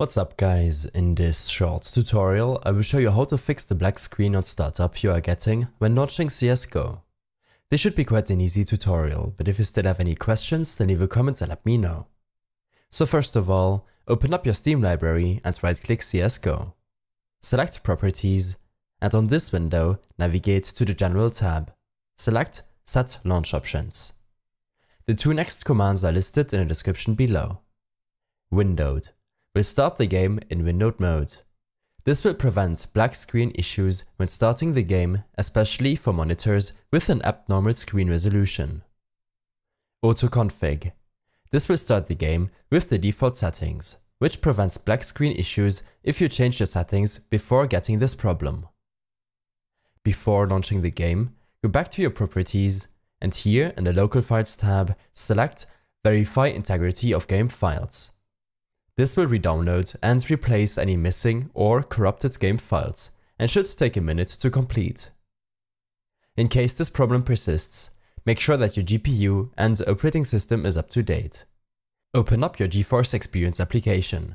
What's up guys, in this short tutorial I will show you how to fix the black screen on startup you are getting when launching CSGO. This should be quite an easy tutorial, but if you still have any questions then leave a comment and let me know. So first of all, open up your Steam library and right click CSGO. Select Properties and on this window navigate to the General tab. Select Set Launch Options. The two next commands are listed in the description below. Windowed. We'll start the game in windowed mode. This will prevent black screen issues when starting the game, especially for monitors with an abnormal screen resolution. AutoConfig. This will start the game with the default settings, which prevents black screen issues if you change your settings before getting this problem. Before launching the game, go back to your properties and here in the Local Files tab, select Verify Integrity of Game Files. This will redownload and replace any missing or corrupted game files and should take a minute to complete. In case this problem persists, make sure that your GPU and operating system is up to date. Open up your GeForce Experience application.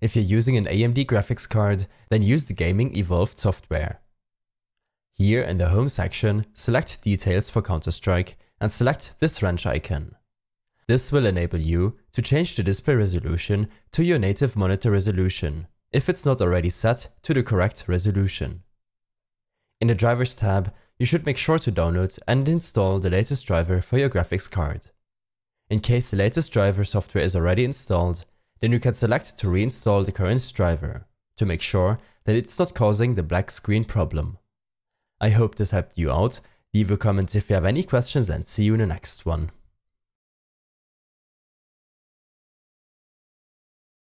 If you're using an AMD graphics card, then use the Gaming Evolved software. Here in the Home section, select Details for Counter-Strike and select this wrench icon. This will enable you to change the display resolution to your native monitor resolution, if it's not already set to the correct resolution. In the Drivers tab, you should make sure to download and install the latest driver for your graphics card. In case the latest driver software is already installed, then you can select to reinstall the current driver, to make sure that it's not causing the black screen problem. I hope this helped you out. Leave a comment if you have any questions and see you in the next one.